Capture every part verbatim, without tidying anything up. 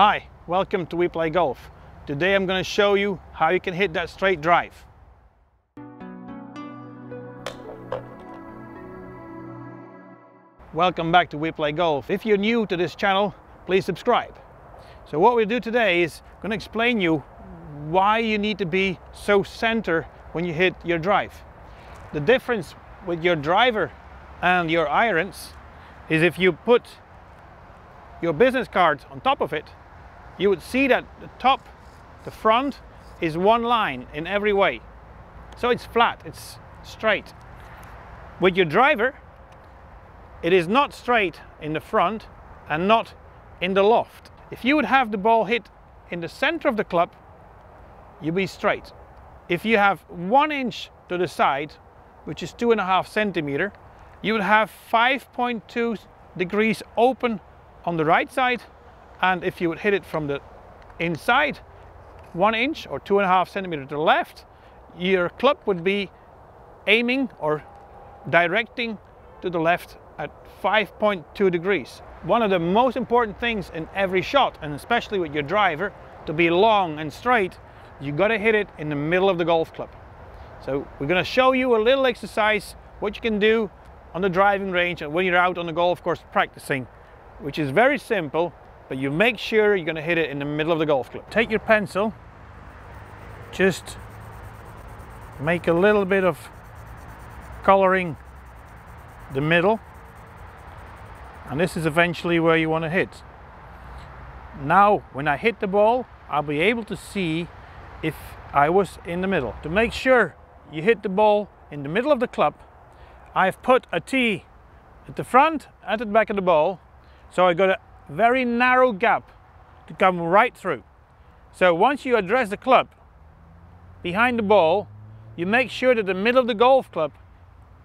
Hi, welcome to We Play Golf. Today I'm going to show you how you can hit that straight drive. Welcome back to We Play Golf. If you're new to this channel, please subscribe. So what we do today is I'm going to explain you why you need to be so center when you hit your drive. The difference with your driver and your irons is if you put your business cards on top of it, you would see that the top, the front, is one line in every way. So it's flat, it's straight. With your driver, it is not straight in the front and not in the loft. If you would have the ball hit in the center of the club, you'd be straight. If you have one inch to the side, which is two and a half centimeter, you would have five point two degrees open on the right side, and if you would hit it from the inside one inch or two and a half centimeter to the left, your club would be aiming or directing to the left at five point two degrees. One of the most important things in every shot, and especially with your driver, to be long and straight, you got to hit it in the middle of the golf club. So we're going to show you a little exercise what you can do on the driving range and when you're out on the golf course practicing, which is very simple, but you make sure you're going to hit it in the middle of the golf club. Take your pencil, just make a little bit of coloring the middle, and this is eventually where you want to hit. Now when I hit the ball, I'll be able to see if I was in the middle. To make sure you hit the ball in the middle of the club, I've put a tee at the front and at the back of the ball, so I got a very narrow gap to come right through. So once you address the club behind the ball, you make sure that the middle of the golf club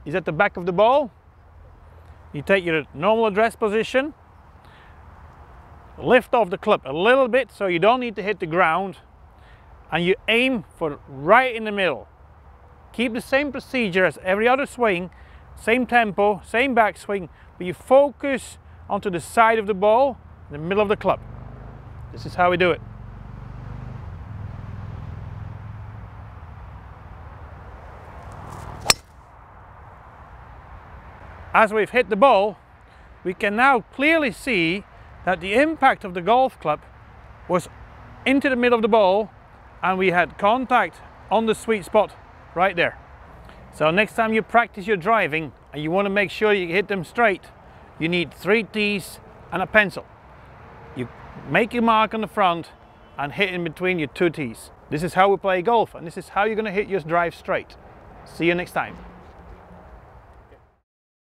is at the back of the ball. You take your normal address position, lift off the club a little bit so you don't need to hit the ground, and you aim for right in the middle. Keep the same procedure as every other swing, same tempo, same backswing, but you focus onto the side of the ball, in the middle of the club. This is how we do it. As we've hit the ball, we can now clearly see that the impact of the golf club was into the middle of the ball, and we had contact on the sweet spot right there. So next time you practice your driving and you want to make sure you hit them straight, you need three tees and a pencil. You make your mark on the front and hit in between your two tees. This is how we play golf, and this is how you're going to hit your drive straight. See you next time.